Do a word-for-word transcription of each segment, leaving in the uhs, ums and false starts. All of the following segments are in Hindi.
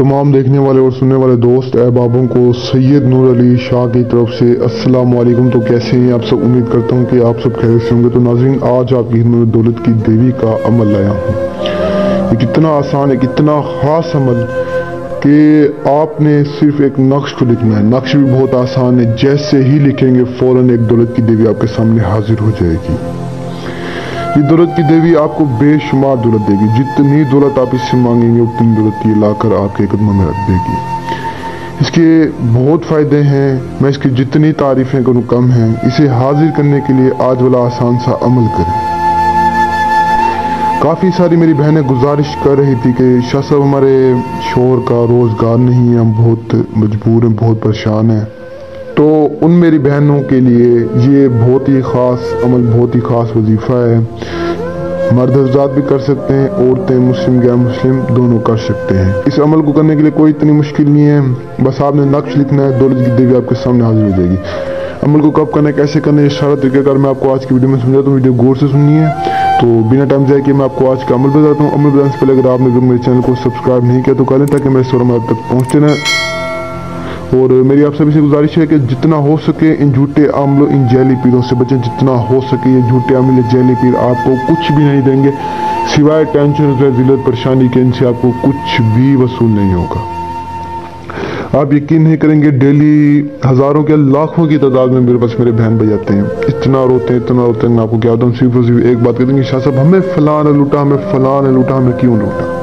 तमाम देखने वाले और सुनने वाले दोस्त अहबाबों को सैयद नूर अली शाह की तरफ से अस्सलाम वालेकुम। तो कैसे हैं आप सब? उम्मीद करता हूं कि आप सब खैरियत से होंगे। तो नाज़रीन, आज आपकी हिम्मत दौलत की देवी का अमल लाया हूं। ये कितना आसान है, कितना ख़ास अमल कि आपने सिर्फ एक नक्श को लिखना है। नक्श भी बहुत आसान है, जैसे ही लिखेंगे फ़ौरन एक दौलत की देवी आपके सामने हाजिर हो जाएगी। ये दौलत की देवी आपको बेशुमार दौलत देगी। जितनी दौलत आप इससे मांगेंगे उतनी दौलत ये लाकर आपके कदमों में रख देगी। इसके बहुत फ़ायदे हैं, मैं इसकी जितनी तारीफ़ें करूँ कम हैं। इसे हाजिर करने के लिए आज वाला आसान सा अमल करें। काफ़ी सारी मेरी बहनें गुजारिश कर रही थी कि शाह साहब, हमारे शोहर का रोज़गार नहीं है, हम बहुत मजबूर हैं, बहुत परेशान हैं। तो उन मेरी बहनों के लिए ये बहुत ही ख़ास अमल, बहुत ही ख़ास वजीफ़ा है। मर्द हज़रात भी कर सकते हैं, औरतें, मुस्लिम गैर मुस्लिम दोनों कर सकते हैं। इस अमल को करने के लिए कोई इतनी मुश्किल नहीं है, बस आपने नक्श लिखना है, दौलत की देवी आपके सामने हाजिर हो जाएगी। अमल को कब करना है, कैसे करना है, सारा तरीक़ाकार मैं आपको आज की वीडियो में समझाता हूँ। वीडियो गौर से सुननी है, तो बिना टाइम जाए कि मैं आपको आज का अमल बताता हूँ। अमल बताने से पहले अगर आपने मेरे चैनल को सब्सक्राइब नहीं किया तो कर लें, ताकि मेरे शोरूम आप तक पहुँचते ना। और मेरी आप सभी से गुजारिश है कि जितना हो सके इन झूठे आमलों, इन जैली पीरों से बचें। जितना हो सके ये झूठे आमले, जैली पीर आपको कुछ भी नहीं देंगे, सिवाय टेंशन, जिल्लत, परेशानी के। इनसे आपको कुछ भी वसूल नहीं होगा। आप यकीन नहीं करेंगे, डेली हज़ारों के लाखों की तादाद में मेरे पास मेरे बहन भाई आते हैं। इतना रोते हैं, इतना रोते हैं, मैं आपको क्या होता हूँ। सिर्फ और सिर्फ एक बात कहते हैं कि शाह साहब, हमें फ़लाँ ने लूटा, हमें फ़लाँ ने लूटा, हमें क्यों लूटा।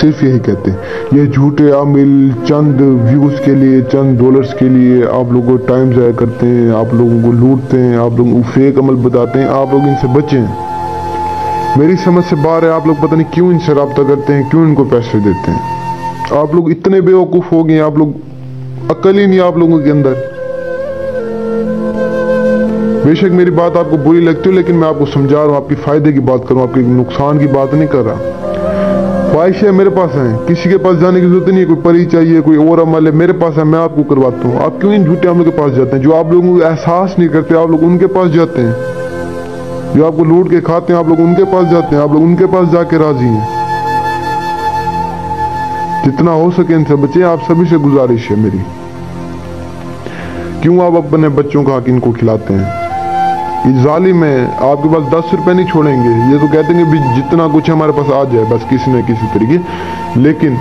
सिर्फ यही कहते हैं। ये झूठे आमिल चंद व्यूज़ के लिए, चंद डॉलर्स के लिए आप लोगों को टाइम ज़ाया करते हैं, आप लोगों को लूटते हैं, आप लोगों को फेक अमल बताते हैं। आप लोग इनसे बचें। मेरी समझ से बाहर है, आप लोग पता नहीं क्यों इनसे रब्ता करते हैं, क्यों इनको पैसे देते हैं। आप लोग इतने बेवकूफ़ हो गए, आप लोग अक्ल ही नहीं आप लोगों के अंदर। बेशक मेरी बात आपको बुरी लगती हो, लेकिन मैं आपको समझा रहा हूँ, आपके फ़ायदे की बात करूँ, आपके नुकसान की बात नहीं कर रहा। ख्वाहिशें मेरे पास हैं, किसी के पास जाने की जरूरत नहीं है। कोई परी चाहिए, कोई और अमल है, मेरे पास है, मैं आपको करवाता हूँ। आप क्यों इन झूठे अमलों के पास जाते हैं? जो आप लोगों को एहसास नहीं करते, आप लोग उनके पास जाते हैं। जो आपको लूट के खाते हैं, आप लोग उनके पास जाते हैं। आप लोग उनके पास जाके राजी हैं। जितना हो सके इनसे बचें। आप सभी से गुजारिश है मेरी। क्यों आप अपने बच्चों का हक इनको खिलाते हैं? जालिम है, आपके पास दस रुपए नहीं छोड़ेंगे। ये तो कहते हैं कि जितना कुछ हमारे पास आ जाए बस, किसी न किसी तरीके। लेकिन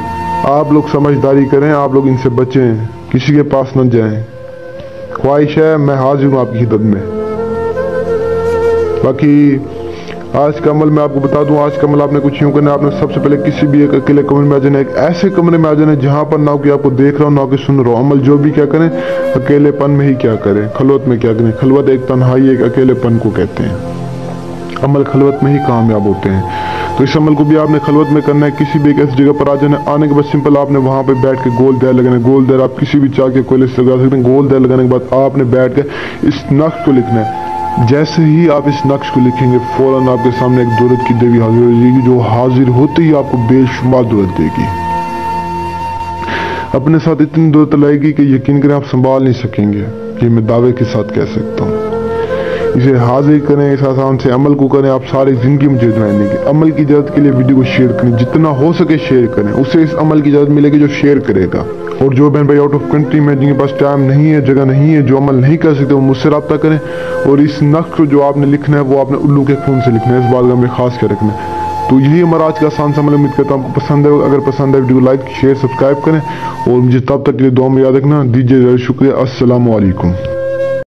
आप लोग समझदारी करें, आप लोग इनसे बचें, किसी के पास न जाएं। ख्वाहिश है, मैं हाजिर हूँ आपकी खिदमत में। बाकी आज का अमल मैं आपको बता दूं। आज का अमल आपने कुछ यूँ करना है, आपने सबसे पहले किसी भी एक अकेले कमरे में आ जाना है। एक ऐसे कमरे में आ जाना है जहाँ पर ना कि आपको देख रहा हो, ना कि सुन रहा हो। अमल जो भी क्या करें, अकेलेपन में ही क्या करें, खलवत में क्या करें। खलवत एक तन्हाई, एक अकेलेपन को कहते हैं। अमल खलवत में ही कामयाब होते हैं। तो इस अमल को भी आपने खलवत में करना है। किसी भी एक ऐसी जगह पर आ जाना है। आने के बाद सिंपल आपने वहाँ पर बैठ के गोल दायर लगाना है। गोल दायर आप किसी भी चाक के कोयले से लगा सकते हैं। गोल दायर लगाने के बाद आपने बैठ के इस नक्श को लिखना है। जैसे ही आप इस नक्श को लिखेंगे फ़ौरन आपके सामने एक दौलत की देवी हाजिर हो जाएगी, जो हाजिर होते ही आपको बेशुमार दौलत देगी। अपने साथ इतनी दौलत लाएगी कि यकीन करें आप संभाल नहीं सकेंगे। ये मैं दावे के साथ कह सकता हूँ। इसे हाजिर करें, इस आसान से अमल को करें। आप सारी ज़िंदगी मुझे दुआएं देंगे। अमल की इजाज़त के लिए वीडियो को शेयर करें, जितना हो सके शेयर करें। उसे इस अमल की इजाज़त मिलेगी जो शेयर करेगा। और जो बहन भाई आउट ऑफ कंट्री में, जिनके पास टाइम नहीं है, जगह नहीं है, जो अमल नहीं कर सकते, वो मुझसे रब्ता करें। और इस नक्श को जो आपने लिखना है वो आपने उल्लू के खून से लिखना है। इस बात का हमें खास कर रखना है। तो यही हमारा आज का आसान सा अमल। उम्मीद करता हूँ आपको पसंद है। अगर पसंद है वीडियो को लाइक, शेयर, सब्सक्राइब करें। और मुझे तब तक के लिए दुआ में याद रखना। दीजिए शुक्रिया। अस्सलाम वालेकुम।